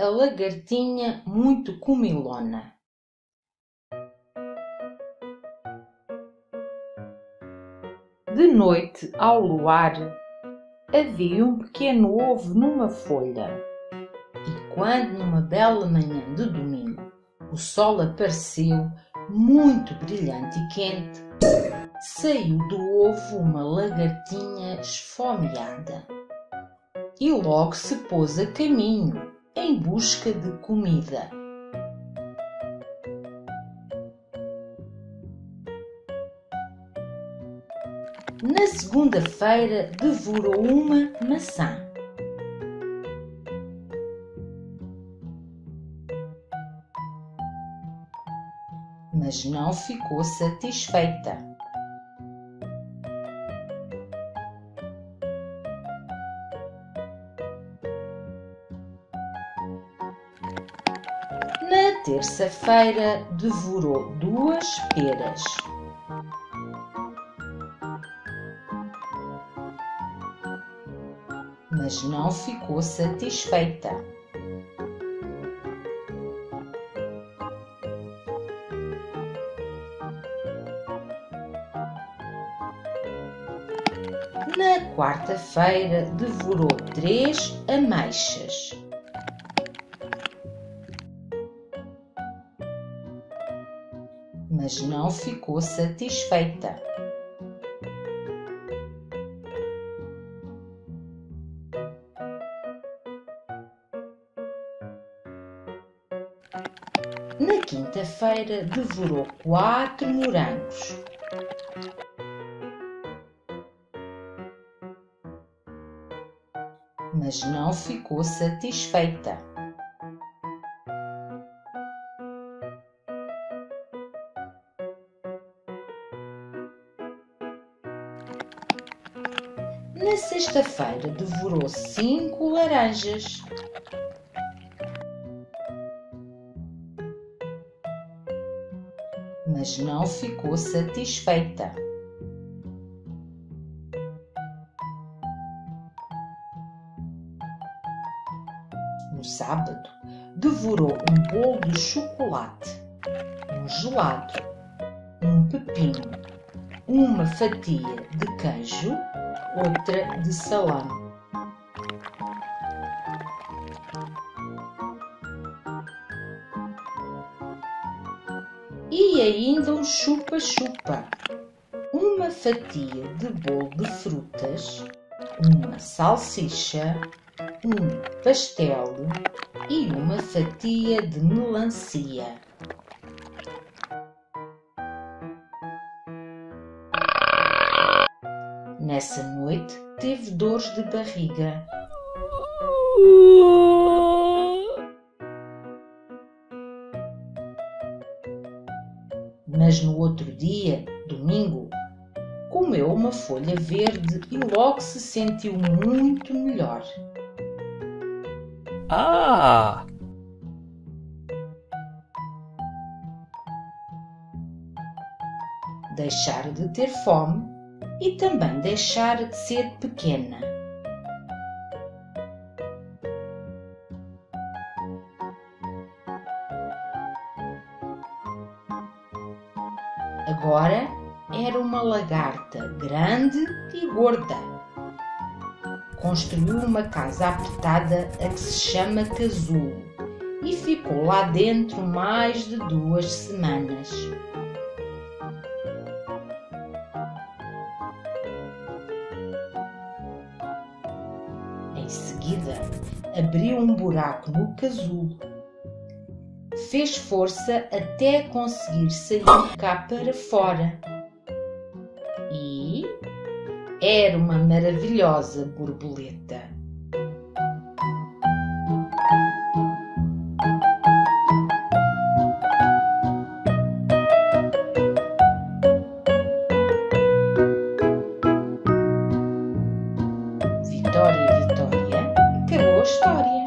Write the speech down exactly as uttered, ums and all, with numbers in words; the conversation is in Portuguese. A lagartinha muito comilona. De noite, ao luar, havia um pequeno ovo numa folha. E quando, numa bela manhã de domingo, o sol apareceu, muito brilhante e quente, saiu do ovo uma lagartinha esfomeada. E logo se pôs a caminho, em busca de comida. Na segunda-feira devorou uma maçã. Mas não ficou satisfeita. Na terça-feira devorou duas peras. Mas não ficou satisfeita. Na quarta-feira devorou três ameixas. Mas não ficou satisfeita. Na quinta-feira devorou quatro morangos. Mas não ficou satisfeita. Na sexta-feira devorou cinco laranjas. Mas não ficou satisfeita. No sábado, devorou um bolo de chocolate, um gelado, um pepino, uma fatia de queijo, outra de salame. E ainda um chupa-chupa, uma fatia de bolo de frutas, uma salsicha, um pastel e uma fatia de melancia. Nessa noite teve dores de barriga. Mas no outro dia, domingo, comeu uma folha verde e logo se sentiu muito melhor. Ah! Deixar de ter fome e também deixar de ser pequena. Agora era uma lagarta grande e gorda. Construiu uma casa apertada a que se chama casulo e ficou lá dentro mais de duas semanas. Em seguida, abriu um buraco no casulo. Fez força até conseguir sair cá para fora. E era uma maravilhosa borboleta. Vitória, Vitória, acabou a história.